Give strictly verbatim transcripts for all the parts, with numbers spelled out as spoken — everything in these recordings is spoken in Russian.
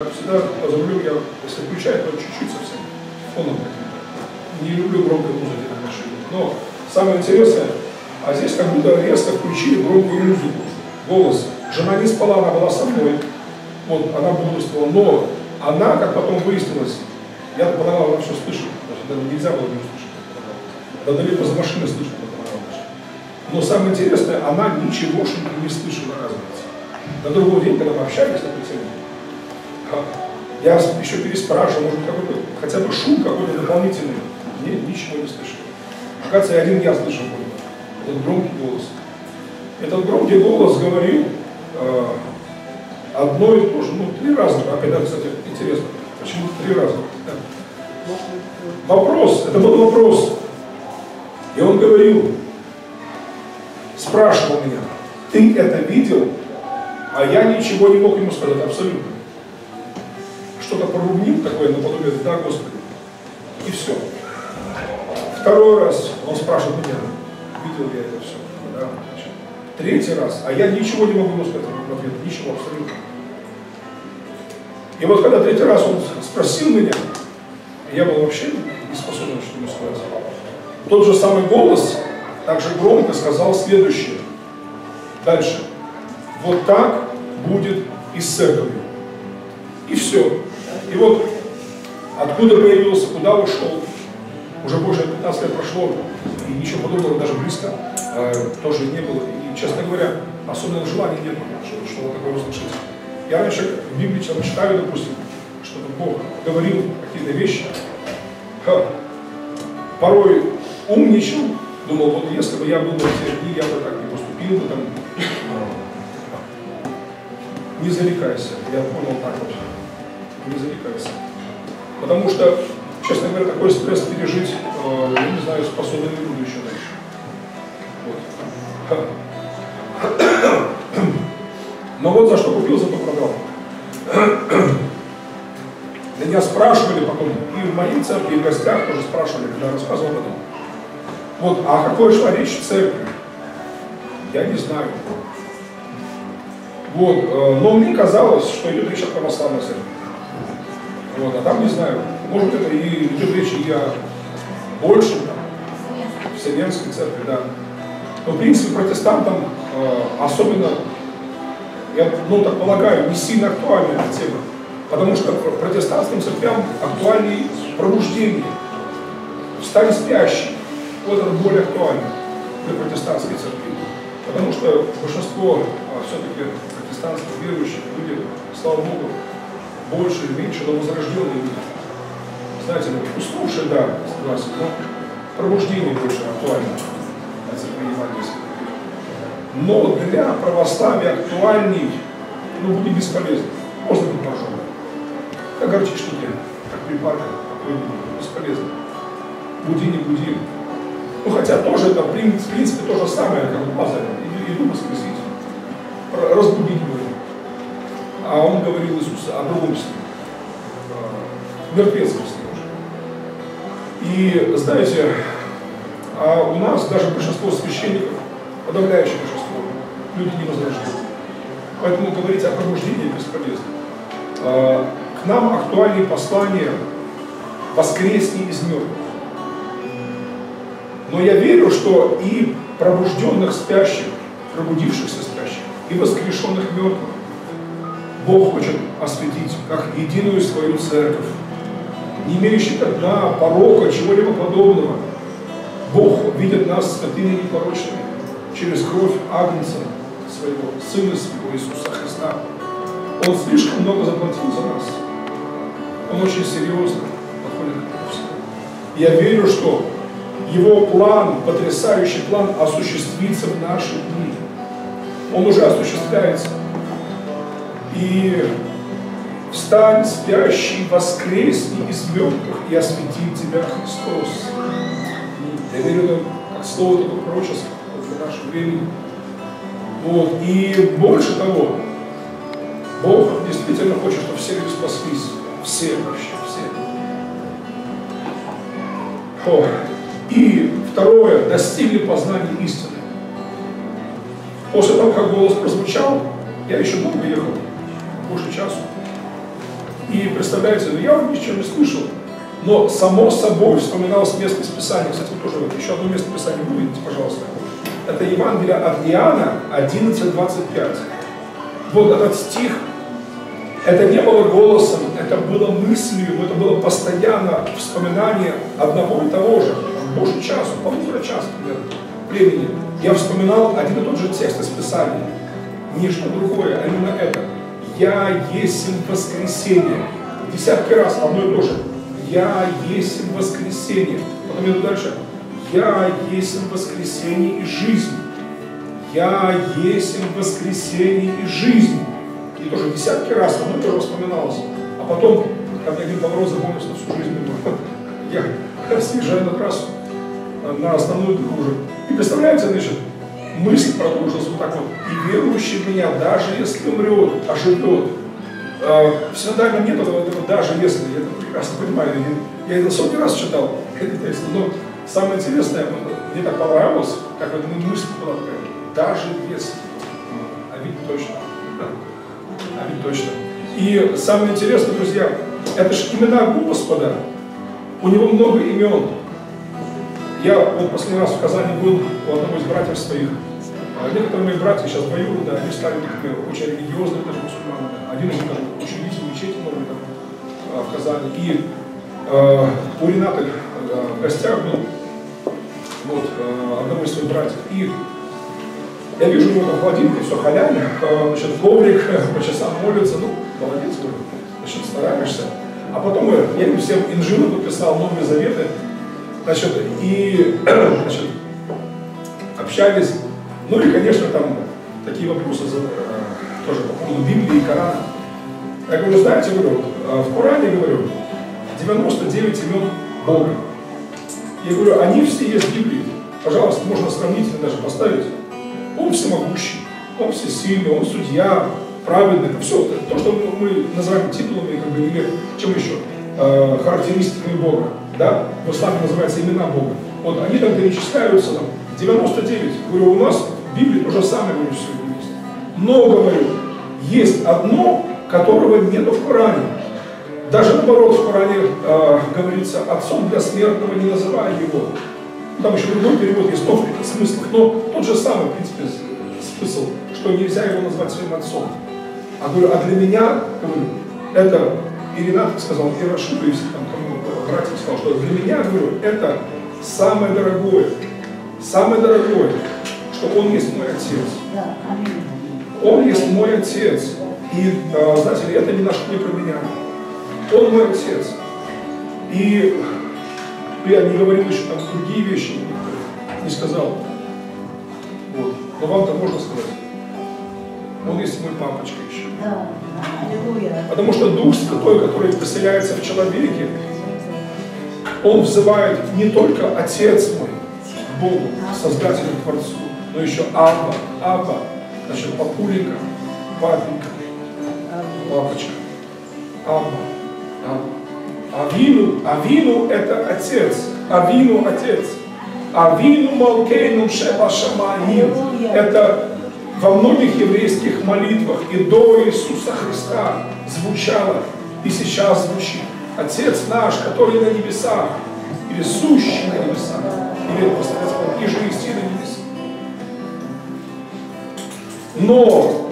Как всегда, позволю, я, если включаю, то чуть-чуть совсем фоном. Не люблю громкой музыки на машине. Но самое интересное, а здесь как будто резко включили громкую музыку. Голос. Жена не спала, она была со мной. Вот, она бодрствовала. Но она, как потом выяснилось, я подавал, она все слышала. Даже нельзя было не услышать. Да далеко за машиной слышно. Но самое интересное, она ничегошенько не слышала, оказывается. На другой день, когда мы общались, я еще переспрашивал, может быть, хотя бы шум какой-то дополнительный. Мне ничего не слышал. Оказывается, я один я слышал этот громкий голос. Этот громкий голос говорил э, одно и то же, ну, три раза. Опять, да, кстати, интересно, почему три раза? Да. Вопрос, это был вопрос. И он говорил, спрашивал меня, ты это видел? А я ничего не мог ему сказать, абсолютно. Что-то пробубнил такое, наподобие, да, Господи. И все. Второй раз он спрашивал меня, видел ли я это все. Да? Третий раз, а я ничего не могу сказать в ответ, ничего абсолютно. И вот когда третий раз он спросил меня, я был вообще не способен что-нибудь сказать. Тот же самый голос также громко сказал следующее. Дальше. Вот так будет и с церковью. И все. И вот откуда появился, куда ушел, уже больше пятнадцати лет прошло, и ничего подобного даже близко э, тоже не было. И, честно говоря, особенного желания нет, что вот такое услышать. Я раньше в Библии читаю, допустим, что Бог говорил какие-то вещи, ха, порой умничал, думал, вот если бы я был в те дни, я бы так не поступил бы там. Не зарекайся, я понял так вот. Не зарекайся. Потому что, честно говоря, такой стресс пережить, э, я не знаю, способны ли люди еще дальше. Вот. Но вот за что купил, зато продал. Меня спрашивали потом, и в моей церкви, и в гостях тоже спрашивали, когда я рассказывал об этом. Вот, а какой шла речь в церкви? Я не знаю. Вот, э, но мне казалось, что идет речь о православной церкви. Вот, а там не знаю, может это и идет речь и о больше вселенской церкви, да. Но в принципе протестантам э, особенно, я ну, так полагаю, не сильно актуальна эта тема, потому что протестантским церквям актуальны пробуждение, встань спящий, вот это более актуально для протестантской церкви, потому что большинство а, все-таки протестантских верующих людей, слава Богу, больше или меньше, но возрожденные люди. Знаете, уснувшие, да, согласен, но пробуждение больше актуально для церкви евангельской. Но для православия актуальней, ну, будет бесполезно. Можно быть пожалуй. Как горчичный день, как припарка, бесполезно. Буди, не буди. Ну, хотя тоже это, в принципе, то же самое, как в Пасхе. Иду воскресить, разбудить его. А он говорил Иисуса о другом сне, мертвецком сне уже. И, знаете, а у нас даже большинство священников, подавляющее большинство, люди не возрождены. Поэтому говорить о пробуждении бесполезно. А, к нам актуальные послания «Воскресни из мертвых». Но я верю, что и пробужденных спящих, пробудившихся спящих, и воскрешенных мертвых Бог хочет осветить, как единую свою церковь, не имеющих тогда порока, чего-либо подобного. Бог видит нас святыми непорочными через кровь Агнца своего, Сына своего Иисуса Христа. Он слишком много заплатил за нас. Он очень серьезно подходит к этому всему. Я верю, что Его план, потрясающий план, осуществится в наши дни. Он уже осуществляется. И встань, спящий, воскресни из мертвых, и освети тебя Христос. Я верю, как слово такое пророчество в наше время. Вот. И больше того, Бог действительно хочет, чтобы все люди спаслись. Все вообще, все. О. И второе, достигли познания истины. После того, как голос прозвучал, я еще долго ехал. Больше часа. И представляете, ну я ни с чем не слышал, но само собой вспоминалось место из Писания. Кстати, тоже вот еще одно место Писания выведите, пожалуйста. Это Евангелие от Иоанна одиннадцать двадцать пять. Вот этот стих, это не было голосом, это было мыслью, это было постоянно вспоминание одного и того же, больше часа, полтора часа, примерно, времени. Я вспоминал один и тот же текст из Писания. Не что другое, а именно это. «Я есмь воскресенье». Десятки раз одно и то же. «Я есмь воскресенье». Потом иду дальше. «Я есмь воскресенье и жизнь». «Я есмь воскресенье и жизнь». И тоже десятки раз одно и то же вспоминалось. А потом, как я говорю, Павел запомнился на всю жизнь. Я съезжаю на трассу, на основную дорогу. И представляете, значит, мысль продолжилась вот так вот. «И верующий в меня, даже если умрет, оживет». В синодальном нет этого, этого «даже если». Я это прекрасно понимаю. Я, я это сотни раз читал. Но самое интересное, мне так понравилось, как эта мысль была такая. «Даже если». А ведь точно. А ведь точно. И самое интересное, друзья, это же имена Господа. У него много имен. Я вот последний раз в Казани был у одного из братьев своих. Некоторые мои братья сейчас двоюродные, да, они стали очень религиозные, даже мусульманы. Один из них даже учредитель мечети новый там в Казани. И э, у Рената э, в гостях был вот, э, одного из своих братьев. И я вижу, у него там холодильник, все халяль, э, значит, коврик, по часам молится. Ну, молодец, говорю, значит, стараешься. А потом я им всем инжилу подписал Новые Заветы, значит, и значит, общались. Ну и, конечно, там такие вопросы тоже по поводу Библии и Корана. Я говорю, знаете, говорю, в Коране, говорю, девяносто девять имен Бога. Я говорю, они все есть в Библии. Пожалуйста, можно сравнительно даже поставить. Он всемогущий, он всесильный, он судья. Праведный, это все, то, что мы называем титулами, как бы, или чем еще, э, характеристиками Бога, да, в исламе называются имена Бога. Вот они там перечисляются, там, девяносто девять, говорю, у нас в Библии то же самое, говорю, все есть. Но, говорю, есть одно, которого нету в Коране. Даже наоборот, в Коране э, говорится, отцом для смертного не называя его. Там еще другой перевод есть, много смыслов, но тот же самый, в принципе, смысл, что нельзя его назвать своим отцом. А, говорю, а для меня, говорю, это, и Ренат сказал, и Рашиду, если там кому-то братьям сказал, что для меня, говорю, это самое дорогое, самое дорогое, что он есть мой отец. Он есть мой отец. И, знаете, это не наше, не про меня. Он мой отец. И я не говорил еще там другие вещи, не сказал. Вот. Но вам-то можно сказать. Он есть мой папочка еще. Да. Потому что Дух Святой, который поселяется в человеке, он взывает не только Отец мой, Богу, Создателю, Творцу, но еще Абба, Абба, значит, папуленька, папенька, папочка, Абба, Абба. Авину, Авину это Отец, Авину Отец. Авину Малкейну Шеба Шамаин. Это во многих еврейских молитвах и до Иисуса Христа звучало, и сейчас звучит. Отец наш, который на небесах, или сущий на небесах, или и живести на небесах. Но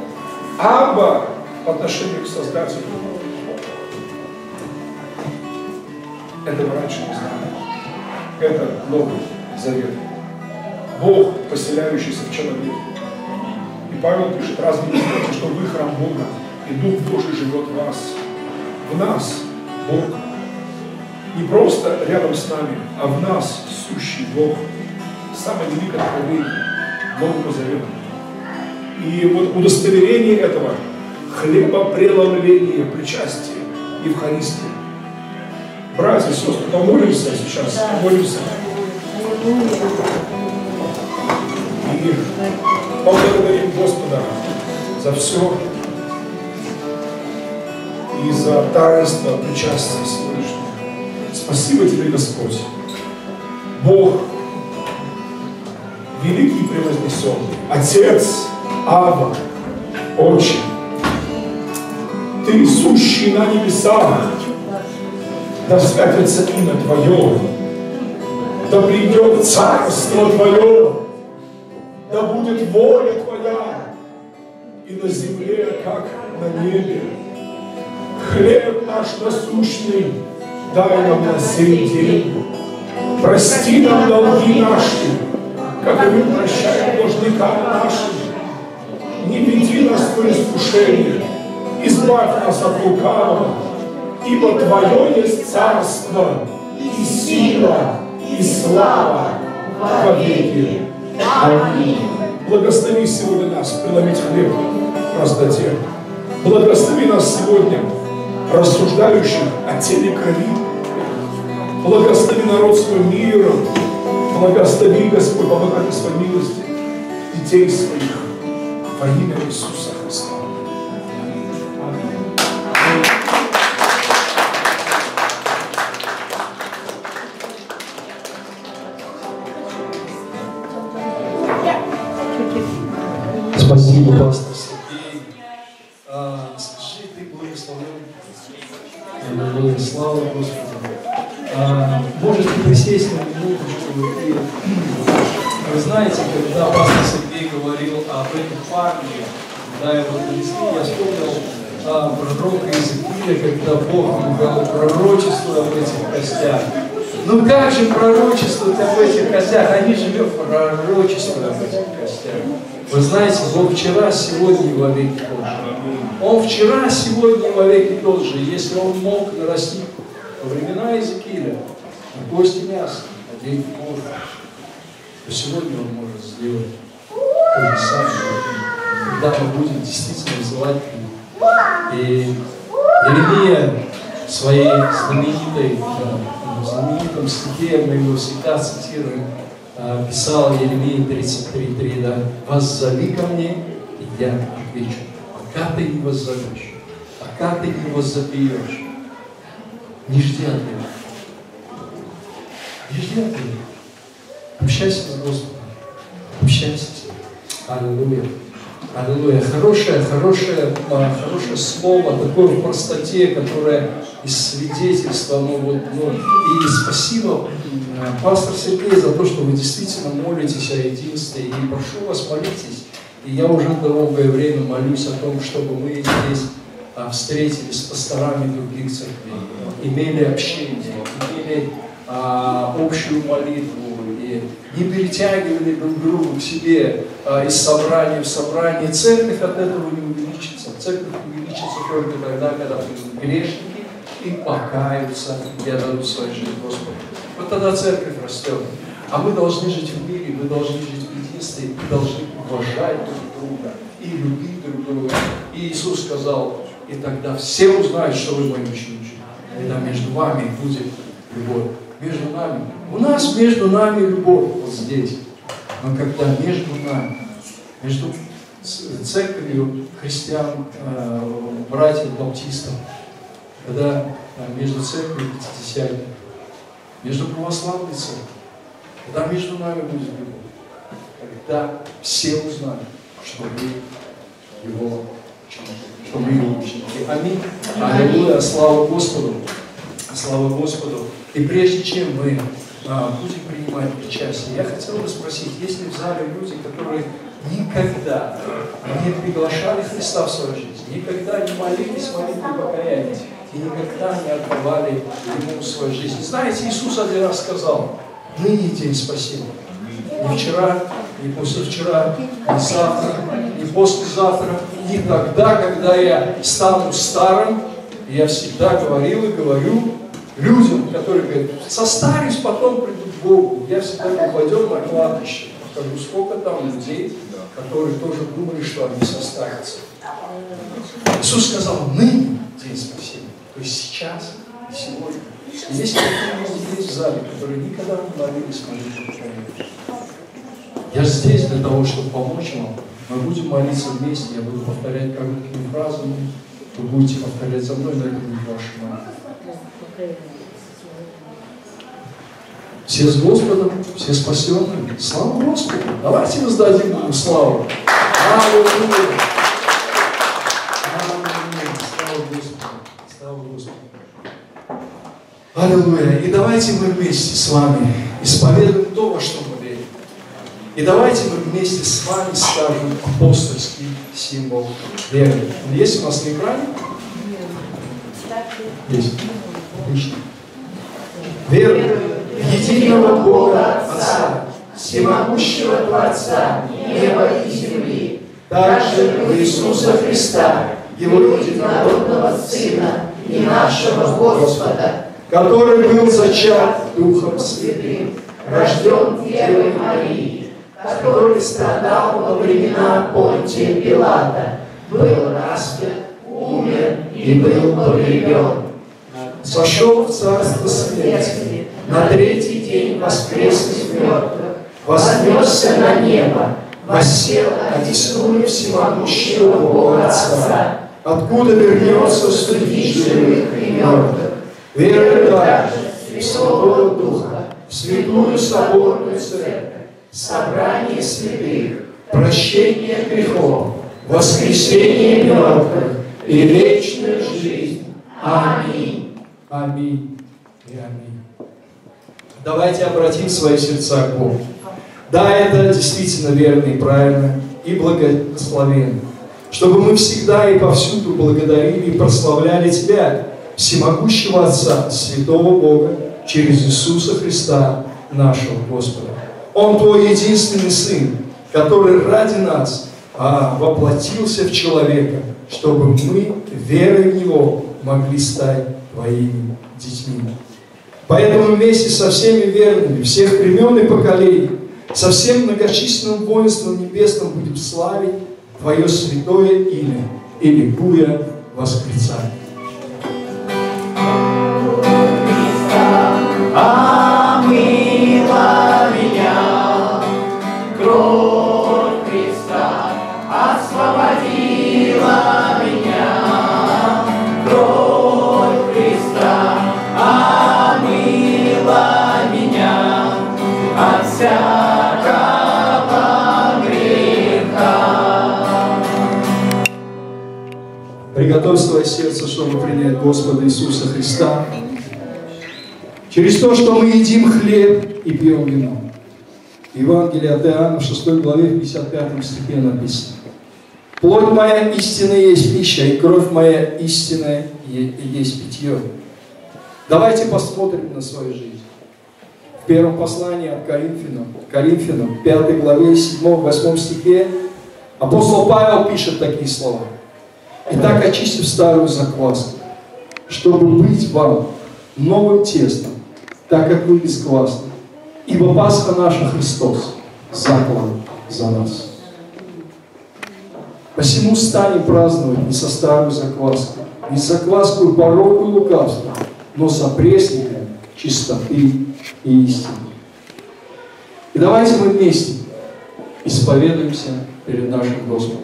Абба по отношению к Создателю, этого раньше не знали. Это Новый Завет. Бог, поселяющийся в человеке. И Павел пишет, разве не знаете, что вы храм Бога, и Дух Божий живет в вас. В нас Бог. Не просто рядом с нами, а в нас сущий Бог. Самое великое откровение Нового Завета. И вот удостоверение этого хлебопреломление, причастие, Евхаристия. Братья и сестры, помолимся сейчас, помолимся. И поблагодарим Господа за все и за таинство причастия сегодняшнего. Спасибо тебе, Господь. Бог великий и превознесенный. Отец, Ава, Отче. Ты, сущий на небесах, да святится имя Твое, да придет царство Твое, да будет воля Твоя и на земле, как на небе. Хлеб наш насущный дай нам на сей день. Прости нам долги наши, как и мы прощаем должникам нашим. Не веди нас в искушение, избавь нас от лукавого, ибо Твое есть царство, и сила, и слава во веки. Аминь. Благослови сегодня нас преломить хлеб в простоте. Благослови нас сегодня, рассуждающих о теле крови. Благослови народ свой миром. Благослови, Господь, помогай своей милости детей своих во имя Иисуса Христа. Спасибо, пастор. И а, скажи, ты благословен. Благословен. Слава Господу. А, можете присесть на минуточку. И вы знаете, когда пастор Сергей говорил об этой парне, да, я вспомнил а, пророка Иезекииля, когда Бог говорил пророчество об этих костях. Ну как же пророчествовать об этих костях? Они живут в пророчестве об этих костях. Вы знаете, Бог вчера, сегодня и вовеки тот же. Он вчера, сегодня и вовеки тот же. Если он мог нарастить во времена Иезекииля кости мяса, а день кожи, то сегодня он может сделать то же самое, когда мы будем действительно взывать к нему. И Иеремия в своей знаменитой, в знаменитом стихе, мы его всегда цитируем, писал Иеремия тридцать три, три, да, «Воззови ко мне, и я отвечу». Пока ты его зовешь, пока ты его запьешь, не жди от него. Не жди от него. Общайся с Господом. Общайся с ним. Аллилуйя. Аллилуйя. Хорошее, хорошее, хорошее слово, такое в простоте, которое из свидетельства, ну вот, ну, и спасибо, пастор Сергей, за то, что вы действительно молитесь о единстве, и прошу вас, молитесь, и я уже долгое время молюсь о том, чтобы мы здесь а, встретились с пасторами других церквей, имели общение, имели а, общую молитву, и не перетягивали друг друга к себе а, из собрания в собрание. Церковь от этого не увеличится, церковь увеличится только тогда, когда будут грешники и покаются, и отдадут свою жизнь Господу. Вот тогда церковь растет. А мы должны жить в мире, мы должны жить в единстве, мы должны уважать друг друга и любить друг друга. И Иисус сказал, и тогда все узнают, что вы мои ученики. Тогда между вами будет любовь. Между нами. У нас между нами любовь вот здесь. Но когда между нами, между церковью христиан, братьев баптистов, когда между церковью пятидесятников, между православной церковью, когда между нами будет любовь, когда все узнают, что мы его ученики, что мы его ученики. Аминь. Аллилуйя. Слава Господу. Слава Господу. И прежде чем мы а, будем принимать причастие, я хотел бы спросить, есть ли в зале люди, которые никогда не приглашали Христа в свою жизнь, никогда не молились молитвы покаяния и никогда не отдавали Ему свою жизнь? Знаете, Иисус один раз сказал: «Ныне день спасения». Не вчера, не послевчера, не завтра, не послезавтра, не тогда, когда я стану старым. Я всегда говорил и говорю людям, которые говорят: состарюсь, потом приду к Богу. Я всегда говорю: пойдем на кладбище. Скажу, сколько там людей, которые тоже думали, что они состарятся. Иисус сказал: ныне день спасения. То есть сейчас и сегодня. И есть какие-то люди здесь в зале, которые никогда не молились молитвы покаяния. Я здесь для того, чтобы помочь вам. Мы будем молиться вместе. Я буду повторять короткими фразами. Вы будете повторять за мной, но это будет ваша молитва. Все с Господом, все спасенные. Слава Господу! Давайте воздадим Ему славу. Аллилуйя! Аллилуйя! Слава Господу! Аллилуйя. И давайте мы вместе с вами исповедуем то, во что мы верим. И давайте мы вместе с вами скажем апостольский символ веры. Есть у нас на экране? Есть. Отлично. Вера в единого Бога Отца, всемогущего Творца неба и земли, также в Иисуса Христа, Его единородного Сына и нашего Господа, который был зачат Духом Святым, рожден Девой Марии, который страдал во времена Понтия Пилата, был распят, умер и был погребен. Сошел в царство смерти, на третий день воскрес из мертвых, вознесся на небо, воссел одесную всемогущего Бога Отца, откуда вернется судить живых и мертвых. Верую также в Святого Духа, в святую соборную церковь, собрание святых, прощение грехов, воскресение мертвых и вечную жизнь. Аминь. Аминь и аминь. Давайте обратим свои сердца к Богу. Да, это действительно верно и правильно, и благословенно. Чтобы мы всегда и повсюду благодарили и прославляли Тебя, всемогущего Отца, святого Бога, через Иисуса Христа, нашего Господа. Он Твой единственный Сын, который ради нас а, воплотился в человека, чтобы мы верой в Него могли стать Твоими детьми. Поэтому вместе со всеми верными, всех времен и поколений, со всем многочисленным воинством небесным будем славить Твое святое имя и ликуя восклицать. Омыла меня кровь Христа, освободила меня. Приготовь свое сердце, чтобы принять Господа Иисуса Христа через то, что мы едим хлеб и пьем вино. Евангелие от Иоанна в шестой главе в пятьдесят пятом стихе написано: «Плоть моя истинная есть пища, и кровь моя истинная есть питье». Давайте посмотрим на свою жизнь. В первом послании от Коринфянам, Коринфянам, пятой главе, седьмом-восьмом стихе, апостол Павел пишет такие слова: «Итак, очистив старую закваску, чтобы быть вам новым тестом, так как вы безгласны, ибо Пасха наша Христос, заклан за нас». Посему станем праздновать не со старую закваску, не с закваску пороку и лукавства, но с опресника чистоты и истины. И давайте мы вместе исповедуемся перед нашим Господом.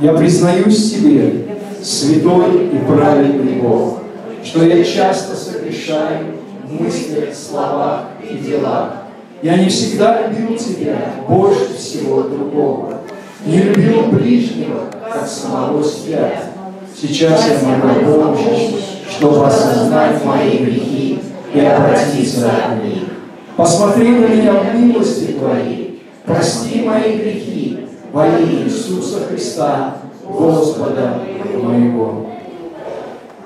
Я признаюсь Тебе, святой и праведный Бог, что я часто согрешаю в мыслях, словах и делах. Я не всегда любил Тебя больше всего другого, не любил ближнего, как самого себя. Сейчас я могу помочь, чтобы осознать мои грехи и обратиться от них. Посмотри на меня в милости Твоей, прости мои грехи, во имя Иисуса Христа, Господа моего.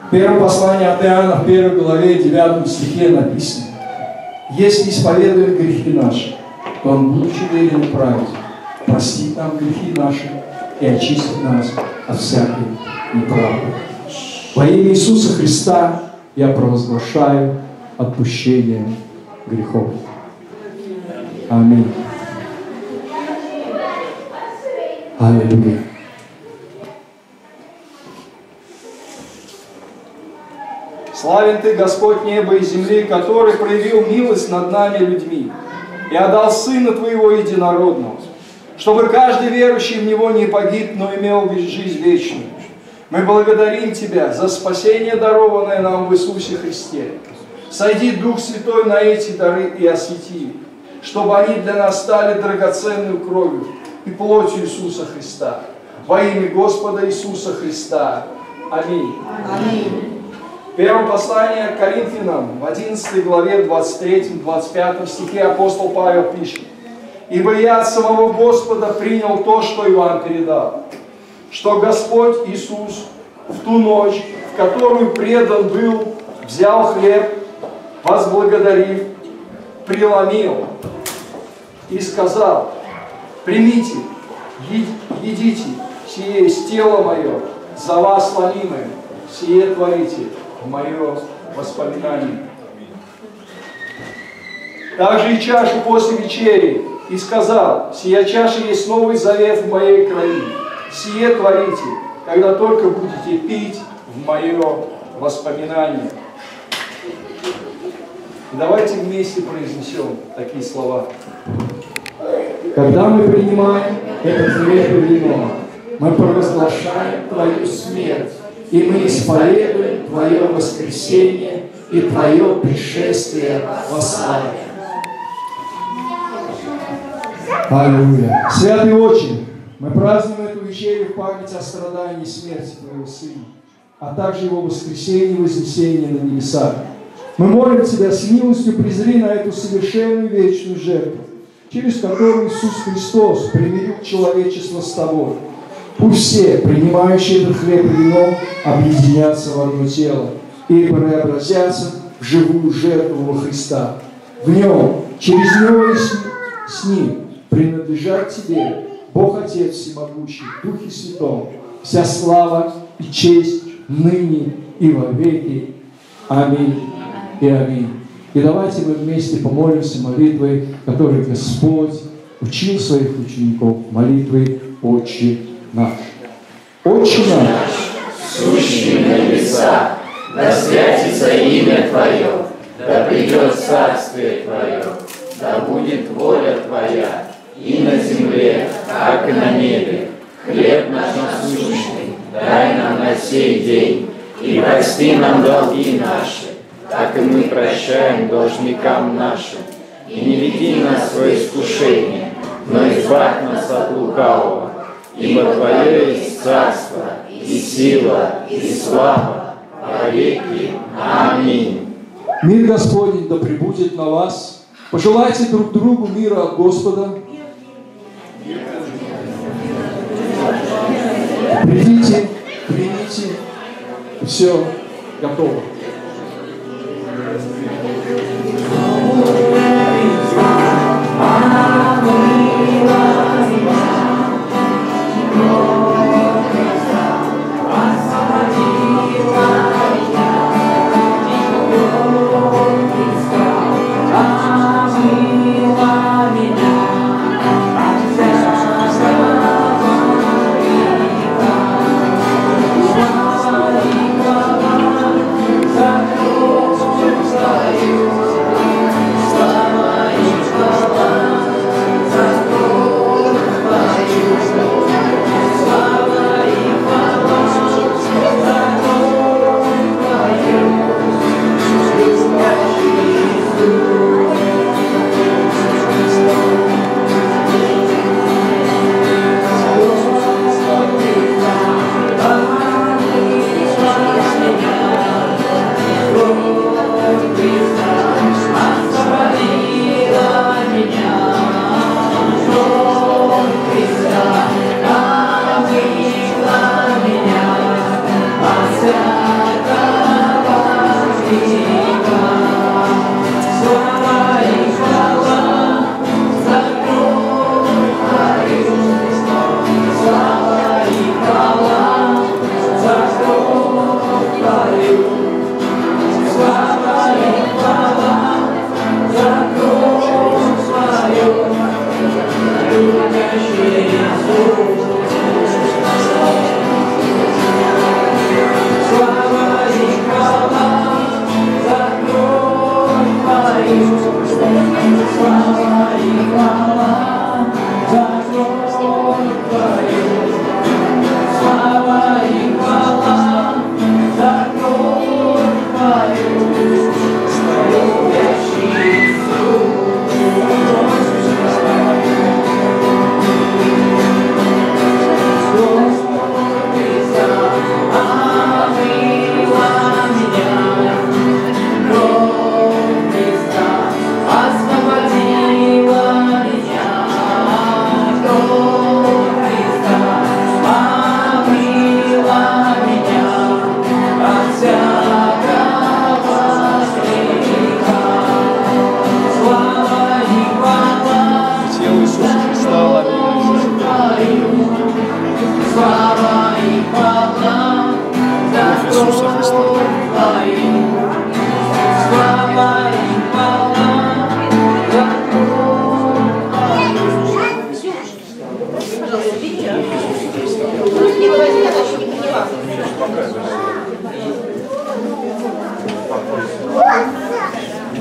В первом послании от Иоанна, в первой главе, девятом стихе написано: «Если исповедуем грехи наши, то Он, будучи верен и праведен, простит нам грехи наши и очистит нас от всякой неправды». Во имя Иисуса Христа я провозглашаю отпущение грехов. Аминь. Аллилуйя. Славен Ты, Господь неба и земли, который проявил милость над нами людьми и отдал Сына Твоего единородного, чтобы каждый верующий в Него не погиб, но имел жизнь вечную. Мы благодарим Тебя за спасение, дарованное нам в Иисусе Христе. Сойди, Дух Святой, на эти дары и освети их, чтобы они для нас стали драгоценной кровью и плотью Иисуса Христа. Во имя Господа Иисуса Христа. Аминь. Аминь. Первое послание к Коринфянам, в одиннадцатой главе, двадцать третьем двадцать пятом стихе апостол Павел пишет: «Ибо я от самого Господа принял то, что и вам передал, что Господь Иисус в ту ночь, в которую предан был, взял хлеб, возблагодарив, преломил и сказал: примите, едите, сие есть тело мое, за вас ломимое, сие творите в мое воспоминание. Также и чашу после вечери, и сказал: сия чаша есть новый завет в моей крови, сие творите, когда только будете пить в мое воспоминание». Давайте вместе произнесем такие слова. Когда мы принимаем этот хлеб и вино, мы провозглашаем Твою смерть, и мы исповедуем Твое воскресение и Твое пришествие во славе. Аллилуйя. Святый Отче, мы празднуем эту вечерю в память о страдании и смерти Твоего Сына, а также Его воскресение и вознесение на небеса. Мы молим Тебя, с милостью презри на эту совершенную вечную жертву, через которую Иисус Христос примирил человечество с Тобой. Пусть все, принимающие этот хлеб и вино, объединятся в одно тело и преобразятся в живую жертву во Христа. В Нем, через Него и с Ним принадлежат Тебе, Бог Отец Всемогущий, Дух и Святой, вся слава и честь ныне и во веки. Аминь и аминь. И давайте мы вместе помолимся молитвой, которой Господь учил своих учеников, молитвой «Отче наш». «Отче наш, сущий на небесах, да святится имя Твое, да придет царствие Твое, да будет воля Твоя и на земле, как и на небе. Хлеб наш насущный дай нам на сей день, и прости нам долги наши, так и мы прощаем должникам нашим. И не веди нас в искушение, но избавь нас от лукавого. Ибо Твое есть царство, и сила, и слава, во веки. Аминь». Мир Господень да пребудет на вас. Пожелайте друг другу мира от Господа. Придите, примите. Все готово. Yeah.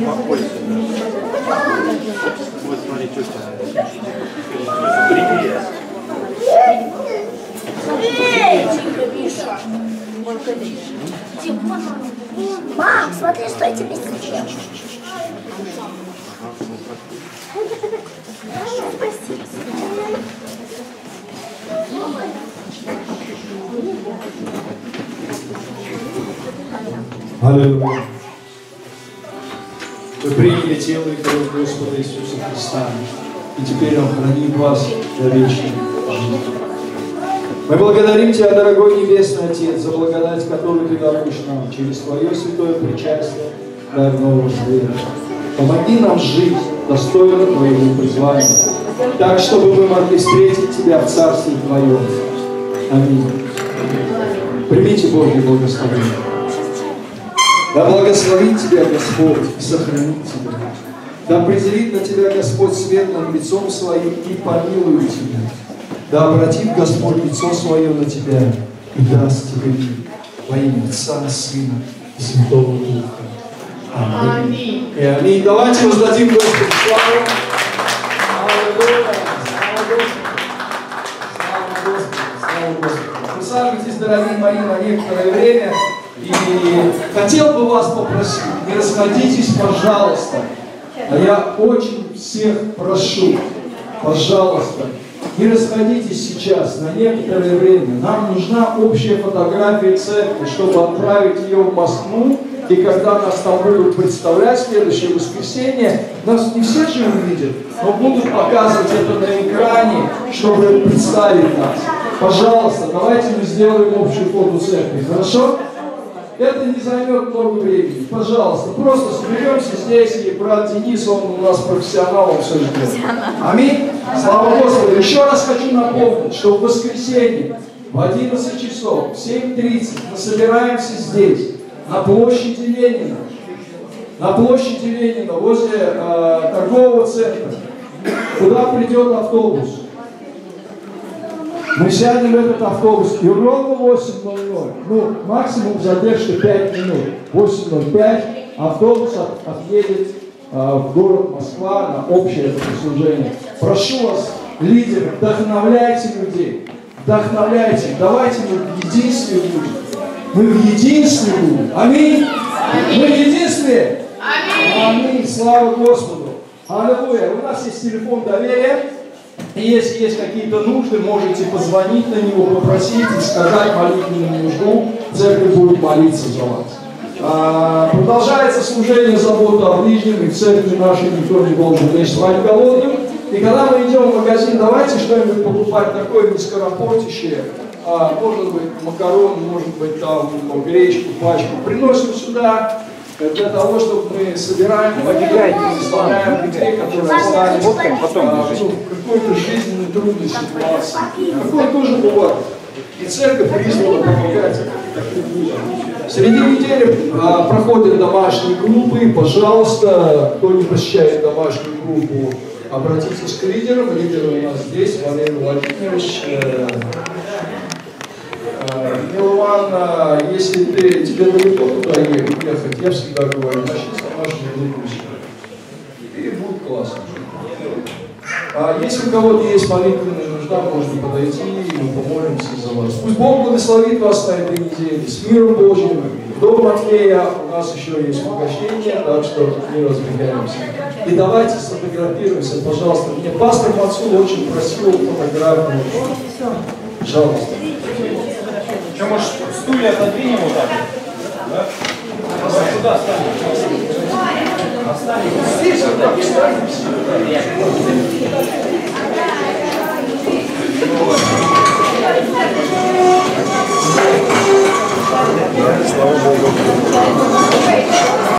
успокойся. Вот, смотри, тетя. Привет. Мам, смотри, что я тебе сделал. Спасибо. Аллилуйя. Вы приняли тело и кровь Господа Иисуса Христа, и теперь Он хранит вас до вечной жизни. Мы благодарим Тебя, дорогой Небесный Отец, за благодать, которую Ты даруешь нам через Твое святое причастие до одного жира. Помоги нам жить достойно Твоего призвания, так, чтобы мы могли встретить Тебя в Царстве Твоем. Аминь. Примите Божье благословение. Да благословит Тебя Господь и сохранит Тебя. Да презрит на Тебя Господь светлым лицом Своим и помилует Тебя. Да обратит Господь лицо Свое на Тебя и даст Тебе мир. Во имя Отца, Сына и Святого Духа. Аминь. И аминь. Давайте воздадим Господу славу. Аллилуйя. Слава Господу. Слава Господу. Слава Господу. Присаживайтесь, дорогие мои, на некоторое время. И хотел бы вас попросить, не расходитесь, пожалуйста. А я очень всех прошу, пожалуйста, не расходитесь сейчас на некоторое время. Нам нужна общая фотография церкви, чтобы отправить ее в Москву. И когда нас там будут представлять в следующее воскресенье, нас не все же увидят, но будут показывать это на экране, чтобы представить нас. Пожалуйста, давайте мы сделаем общую фото церкви, хорошо? Это не займет много времени. Пожалуйста, просто соберемся здесь, и брат Денис, он у нас профессионал, он все ждет. Аминь. Слава Господу. Еще раз хочу напомнить, что в воскресенье в одиннадцать часов, в семь тридцать мы собираемся здесь, на площади Ленина, на площади Ленина, возле э, торгового центра, куда придет автобус. Мы сядем в этот автобус, и ровно восемь ноль ноль, ну, максимум задержка пять минут, восемь ноль пять автобус от, отъедет э, в город Москва на общее служение. Прошу вас, лидеры, вдохновляйте людей, вдохновляйте, давайте мы в единстве будем. Мы в единстве будем. Аминь. Аминь. Мы в единстве. Аминь. Аминь. Слава Господу. Аллилуйя. У нас есть телефон доверия. И если есть какие-то нужды, можете позвонить на него, попросить и сказать молитвенную нужду. Церковь будет молиться за вас. А, продолжается служение, забота о ближнем, и в церкви нашей никто не должен лечь спать голодным. И когда мы идем в магазин, давайте что-нибудь покупать такое не скоропортящее. А, может быть, макарон, может быть, там, там гречку, пачку. Приносим сюда для того, чтобы мы собираем, мы заставляем людей, которые остались в какой-то жизненной трудной ситуации. Такое тоже бывает. И церковь призвана помогать таким людям. Среди недели а, проходят домашние группы. Пожалуйста, кто не посещает домашнюю группу, обратитесь к лидерам. Лидер у нас здесь, Валерий Владимирович. Милован, если ты, тебе далеко туда ехать, я всегда говорю, значит, домашние группы. И будет классно. А если у кого-то есть молитвенная нужда, можно подойти, и мы помолимся за вас. Пусть Бог благословит вас на этой неделе. С миром Божьим. До Матфея у нас еще есть угощение, так что не разбегаемся. И давайте сфотографируемся, пожалуйста. Мне пастор Мацун очень просил фотографию. Пожалуйста. Еще, может, стулья отодвинем вот так? Да? Вот сюда встанем. Здесь вот так встанем.